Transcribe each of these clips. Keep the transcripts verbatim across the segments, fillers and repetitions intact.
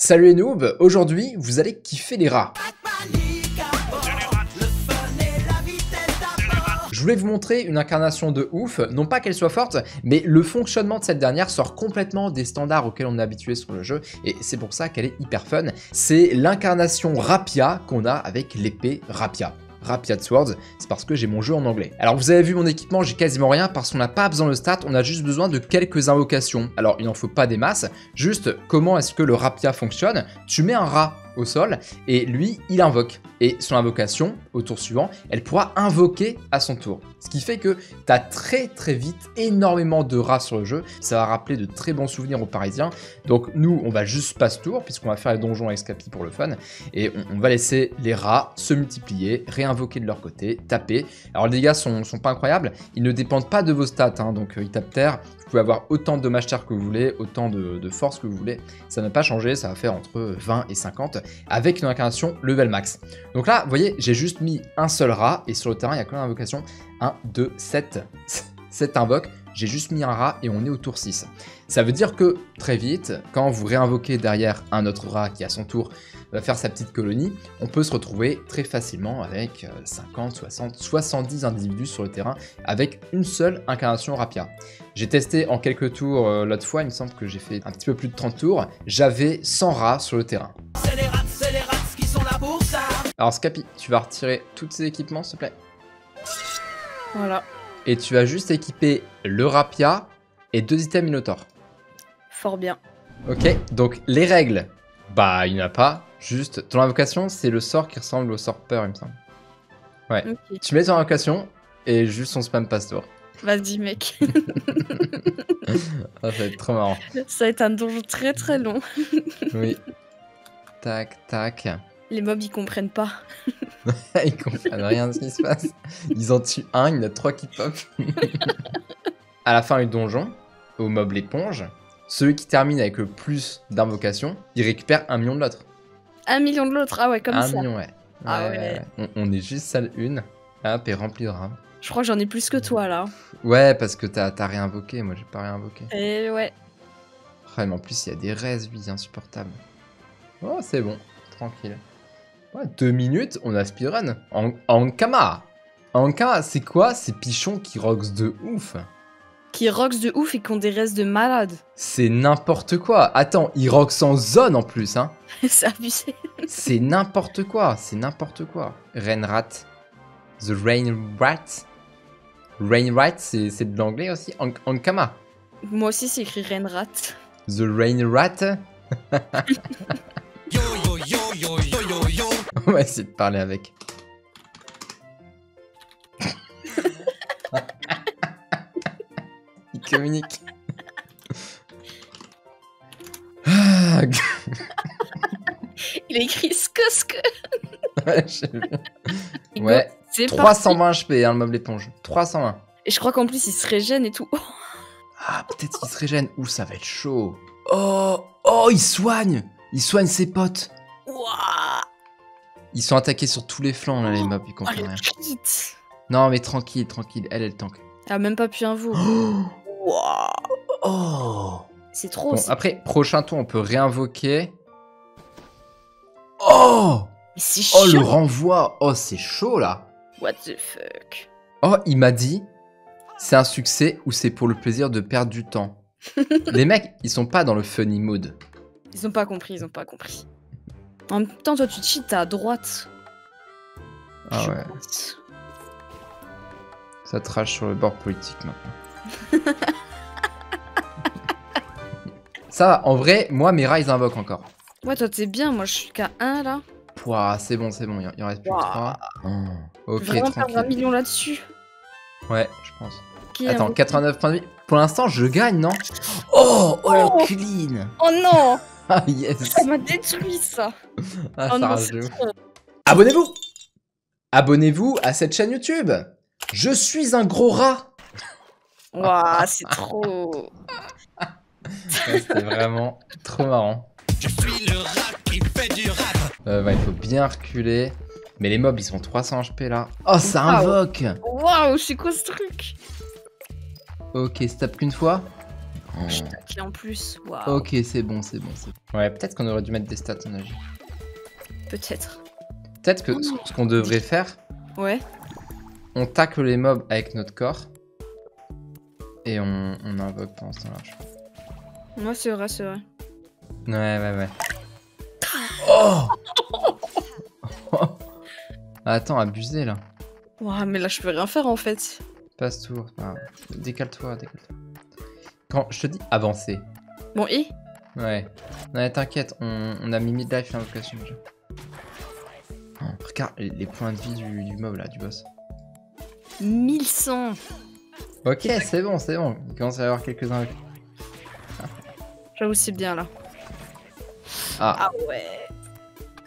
Salut les noobs, aujourd'hui vous allez kiffer les rats. Je voulais vous montrer une incarnation de ouf, non pas qu'elle soit forte, mais le fonctionnement de cette dernière sort complètement des standards auxquels on est habitué sur le jeu, et c'est pour ça qu'elle est hyper fun. C'est l'incarnation Rapia qu'on a avec l'épée Rapia. Rapia Swords, c'est parce que j'ai mon jeu en anglais. Alors vous avez vu mon équipement, j'ai quasiment rien parce qu'on n'a pas besoin de stats, on a juste besoin de quelques invocations. Alors il n'en faut pas des masses, juste comment est-ce que le Rapia fonctionne? Tu mets un rat au sol et lui il invoque. Et son invocation, au tour suivant, elle pourra invoquer à son tour. Ce qui fait que tu as très très vite énormément de rats sur le jeu. Ça va rappeler de très bons souvenirs aux Parisiens. Donc nous, on va juste pas ce tour, puisqu'on va faire les donjons avec Scapi pour le fun. Et on, on va laisser les rats se multiplier, réinvoquer de leur côté, taper. Alors les dégâts sont, sont pas incroyables. Ils ne dépendent pas de vos stats. Hein. Donc euh, ils tapent terre. Vous pouvez avoir autant de dommages terre que vous voulez, autant de, de force que vous voulez. Ça n'a pas changé. Ça va faire entre vingt et cinquante avec une incarnation level max. Donc là, vous voyez, j'ai juste mis un seul rat. Et sur le terrain, il y a combien d'invocations ? un, deux, sept. sept invoques. J'ai juste mis un rat et on est au tour six. Ça veut dire que très vite, quand vous réinvoquez derrière un autre rat qui à son tour va faire sa petite colonie, on peut se retrouver très facilement avec cinquante, soixante, soixante-dix individus sur le terrain avec une seule incarnation Rapia. J'ai testé en quelques tours euh, l'autre fois, il me semble que j'ai fait un petit peu plus de trente tours, j'avais cent rats sur le terrain. C'est les rats, c'est les rats qui sont là pour ça. Alors Scapi, tu vas retirer tous ces équipements s'il te plaît. Voilà. Et tu vas juste équiper le Rapia et deux items Minotaur. Fort bien. Ok, donc les règles, bah il n'y en a pas, juste ton invocation c'est le sort qui ressemble au sort peur il me semble. Ouais, okay. Tu mets ton invocation et juste on spam passe tour. Vas-y mec. Ça va être trop marrant. Ça va être un donjon très très long. Oui. Tac, tac. Les mobs ils comprennent pas. Ils comprennent rien de ce qui se passe. Ils en tuent un, il y en a trois qui pop. À la fin du donjon, au mob l'éponge, celui qui termine avec le plus d'invocations, il récupère un million de l'autre. Un million de l'autre, ah ouais, comme un ça. Un million, ouais. ouais, ah ouais. On, on est juste salle une, hop, et rempli de rats. Je crois que j'en ai plus que toi là. Ouais, parce que t'as réinvoqué, moi j'ai pas réinvoqué. Et ouais. Oh, mais en plus, il y a des restes, lui, insupportables. Oh, c'est bon, tranquille. Ouais, deux minutes, on a speedrun. En Ankama. Ankama, c'est quoi ces pichons qui roxent de ouf? Qui roxent de ouf et qui ont des restes de malades. C'est n'importe quoi. Attends, ils roxent en zone en plus, hein. C'est abusé. C'est n'importe quoi, c'est n'importe quoi. Rain Rat. The Rain Rat. Rain Rat, c'est de l'anglais aussi. An Ankama. Moi aussi, c'est écrit Rain Rat. The Rain Rat. Yo, yo, yo, yo, yo, yo, yo. On va essayer de parler avec. Il communique. Il a écrit ce que ce que. Ouais, je sais bien. Ouais. trois cent vingt H P, hein, le meuble éponge. trois cent vingt. Et je crois qu'en plus, il se régène et tout. Ah, peut-être qu'il se régène. Ouh, ça va être chaud. Oh, oh, il soigne. Il soigne ses potes. Ouah. Ils sont attaqués sur tous les flancs là, les mobs, ils comprennent rien. Non mais tranquille, tranquille, elle elle tank. Elle a même pas pu un veau. Ouah. Oh. C'est trop. Bon, après prochain tour on peut réinvoquer. Oh. Mais c'est chaud. Oh le renvoi. Oh c'est chaud là. What the fuck. Oh il m'a dit c'est un succès ou c'est pour le plaisir de perdre du temps. Les mecs ils sont pas dans le funny mood. Ils ont pas compris, ils ont pas compris. En même temps, toi, tu cheats, t'es à droite. Ah je ouais. Pense. Ça trash sur le bord politique, maintenant. Ça va, en vrai, moi, mes rats, ils invoquent encore. Ouais, toi, t'es bien, moi, je suis qu'à un, là. Pouah, c'est bon, c'est bon, il en reste plus que trois. Oh. Ok, vraiment tranquille. Perdre un million là-dessus. Ouais, je pense. Okay, attends, quatre-vingt-neuf virgule huit. Pour l'instant, je gagne, non? Oh, oh, oh clean. Oh non. Ah yes. Ça m'a détruit ça. Ah, oh ça. Abonnez-vous. Abonnez-vous à cette chaîne YouTube. Je suis un gros rat. Waouh, c'est trop. Ouais, c'était vraiment trop marrant. Je suis le rat qui fait du rap. Euh, bah, il faut bien reculer. Mais les mobs, ils sont trois cents H P là. Oh, ça wow. Invoque. Waouh, c'est quoi ce truc? Ok, stop qu'une fois. Oh. Je suis taquée en plus. Wow. Ok, c'est bon, c'est bon, c'est bon. Ouais, peut-être qu'on aurait dû mettre des stats en agi. Peut-être. Peut-être que oh, ce, ce qu'on devrait faire. Ouais. On tacle les mobs avec notre corps. Et on, on invoque pendant ce temps-là. Moi, c'est vrai, c'est vrai. Ouais, ouais, ouais. Oh. Attends, abusé là. Ouah, wow, mais là je peux rien faire en fait. Passe tour. Ah, décale-toi, décale-toi. Quand je te dis avancer. Bon, et ouais. Non, mais t'inquiète, on, on a mis mid-life l'invocation déjà. Oh, regarde les, les points de vie du, du mob là, du boss. mille cent. Ok, c'est bon, c'est bon. Il commence à y avoir quelques-uns. Ah. J'avoue, c'est bien là. Ah. Ah ouais.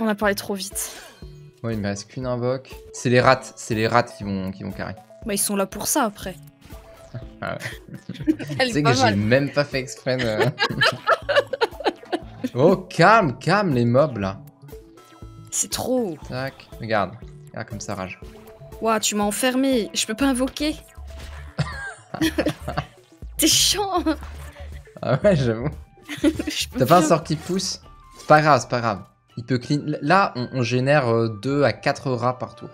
On a parlé trop vite. Ouais, il me reste qu'une invoque. C'est les rats, c'est les rats qui vont, qui vont carrer. Bah, ils sont là pour ça après. Ah ouais. Tu sais que j'ai même pas fait exprès. Euh... oh, calme, calme les mobs là. C'est trop. Tac, regarde. Regarde comme ça rage. Waouh, tu m'as enfermé. Je peux pas invoquer. T'es chiant. Ah ouais, j'avoue. T'as pas un sort qui pousse? C'est pas grave, c'est pas grave. Il peut clean. Là, on, on génère deux à quatre rats par tour.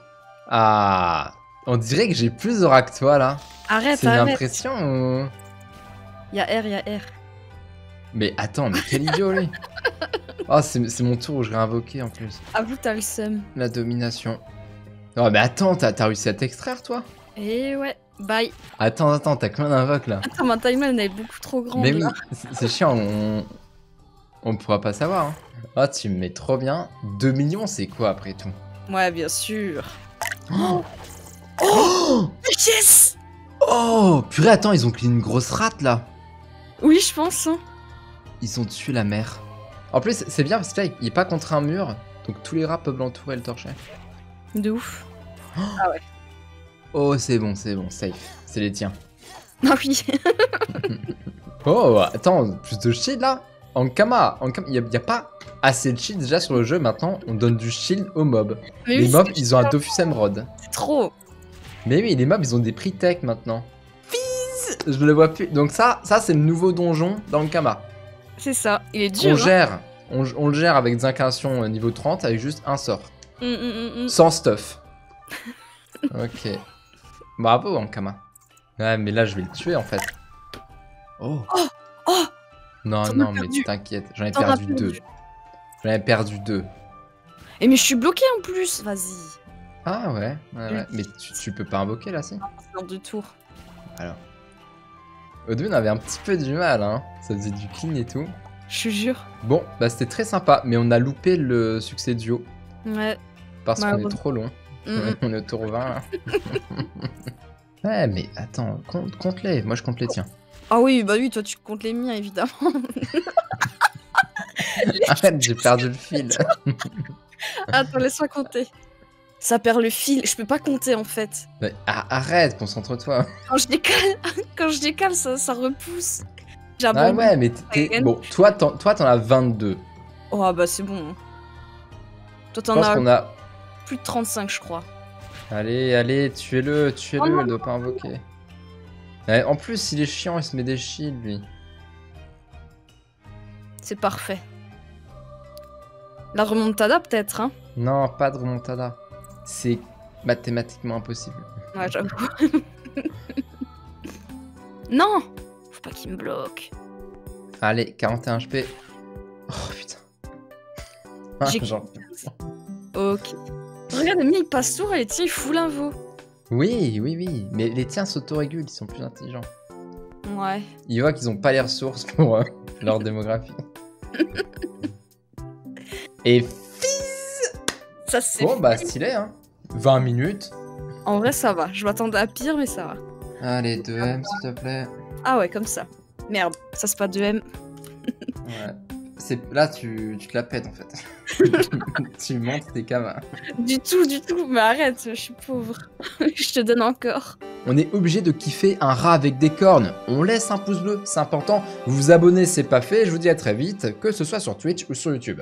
Ah, on dirait que j'ai plus de rats que toi là. Arrête, c'est arrête. C'est une impression ou... Y'a R, y'a R. Mais attends, mais quel idiot lui. Oh, c'est mon tour où je réinvoquais en plus. Ah, vous, t'as le seum. La domination. Non, mais attends, t'as réussi à t'extraire toi? Eh ouais, bye. Attends, attends, t'as combien d'invoques là? Attends, ma timeline est beaucoup trop grande. Mais oui, c'est chiant, on... on pourra pas savoir. Hein. Ah, tu me mets trop bien. deux millions, c'est quoi après tout? Ouais, bien sûr. Oh, oh yes. Oh, purée, attends, ils ont clean une grosse rate là. Oui, je pense. Hein. Ils ont tué la mère. En plus, c'est bien parce que là, il est pas contre un mur. Donc tous les rats peuvent l'entourer et le torcher. De ouf. Oh. Ah ouais. Oh, c'est bon, c'est bon, safe. C'est les tiens. Ah oui. Oh, attends, plus de shield là. Ankama, Ankama, il n'y a, a pas assez de shield déjà sur le jeu, maintenant on donne du shield aux mobs. Mais les oui, mobs, ils ont un Dofus Emerald. C'est trop. Mais oui, les mobs, ils ont des prix tech maintenant. Fizz. Je ne le vois plus. Donc ça, ça c'est le nouveau donjon d'Ankama. C'est ça, il est dur. On, hein. gère, on, on le gère avec des incarnations niveau trente avec juste un sort. Mm, mm, mm. Sans stuff. Ok. Bravo Ankama. Ouais, mais là je vais le tuer en fait. Oh. Oh, oh. Non, non, mais tu t'inquiètes, j'en ai perdu deux. J'en ai perdu deux. Et mais je suis bloqué en plus, vas-y. Ah ouais, ouais, ouais. Mais tu, tu peux pas invoquer là, si? C'est en deux tours. Alors. Au début, on avait un petit peu du mal, hein. Ça faisait du clean et tout. Je jure. Bon, bah c'était très sympa, mais on a loupé le succès duo. Ouais. Parce qu'on est trop long. Mmh. On est au tour vingt là. Ouais, mais attends, compte, compte-les. Moi je compte les tiens. Ah oui, bah oui, toi tu comptes les miens, évidemment. Arrête, j'ai perdu le fil. Attends, laisse-moi compter. Ça perd le fil, je peux pas compter en fait. Mais, ah, arrête, concentre-toi. Quand je décale, quand je décale ça, ça repousse. Ah ouais, mais t'es... Bon, toi t'en as vingt-deux. Oh bah c'est bon. Toi t'en as a... plus de trente-cinq, je crois. Allez, allez, tuez-le, tuez-le, oh, elle doit pas invoquer. En plus, il est chiant, il se met des shields, lui. C'est parfait. La remontada, peut-être, hein? Non, pas de remontada. C'est mathématiquement impossible. Ouais, j'avoue. Non! Faut pas qu'il me bloque. Allez, quarante et un H P. Oh, putain. Ah, genre... Ok. Regarde, mais il passe sourd et il tire full invo. Oui, oui, oui, mais les tiens s'autorégulent, ils sont plus intelligents. Ouais. Ils voient qu'ils n'ont pas les ressources pour euh, leur démographie. Et fizz. Ça c'est. Bon, bah stylé, hein. vingt minutes. En vrai, ça va. Je m'attendais à pire, mais ça va. Allez, deux M, s'il te plaît. Ah ouais, comme ça. Merde, ça c'est pas deux M. Ouais. Là, tu... tu te la pètes en fait. Tu montes tes camas. Du tout, du tout, mais arrête, je suis pauvre. Je te donne encore. On est obligé de kiffer un rat avec des cornes. On laisse un pouce bleu, c'est important. Vous vous abonnez, c'est pas fait. Je vous dis à très vite, que ce soit sur Twitch ou sur YouTube.